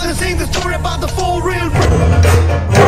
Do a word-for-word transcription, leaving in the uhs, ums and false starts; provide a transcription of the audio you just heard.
I'm gonna sing the story about the four real.